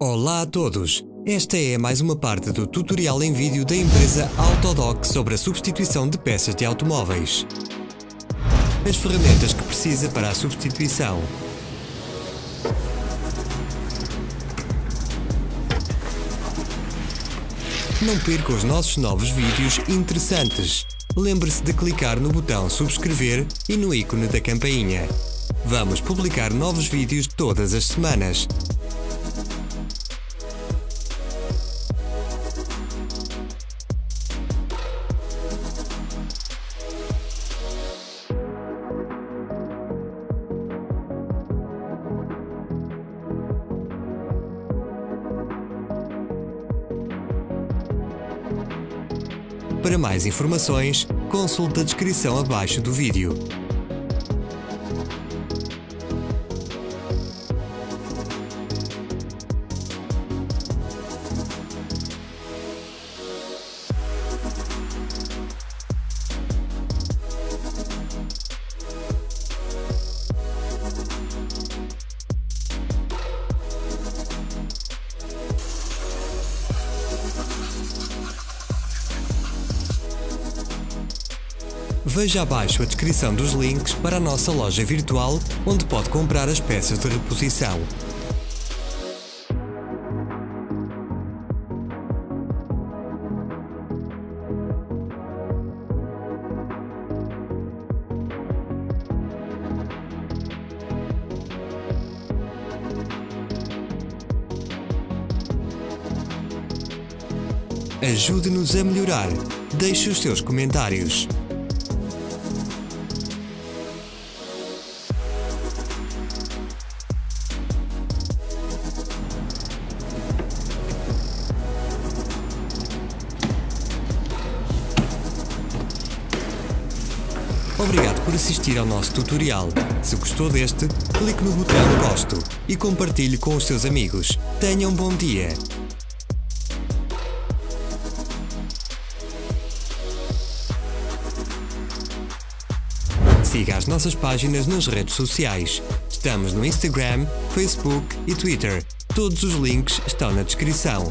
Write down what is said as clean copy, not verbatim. Olá a todos! Esta é mais uma parte do tutorial em vídeo da empresa Autodoc sobre a substituição de peças de automóveis. As ferramentas que precisa para a substituição. Não perca os nossos novos vídeos interessantes. Lembre-se de clicar no botão subscrever e no ícone da campainha. Vamos publicar novos vídeos todas as semanas. Para mais informações, consulte a descrição abaixo do vídeo. Veja abaixo a descrição dos links para a nossa loja virtual, onde pode comprar as peças de reposição. Ajude-nos a melhorar. Deixe os seus comentários. Obrigado por assistir ao nosso tutorial. Se gostou deste, clique no botão gosto e compartilhe com os seus amigos. Tenha um bom dia! Siga as nossas páginas nas redes sociais. Estamos no Instagram, Facebook e Twitter. Todos os links estão na descrição.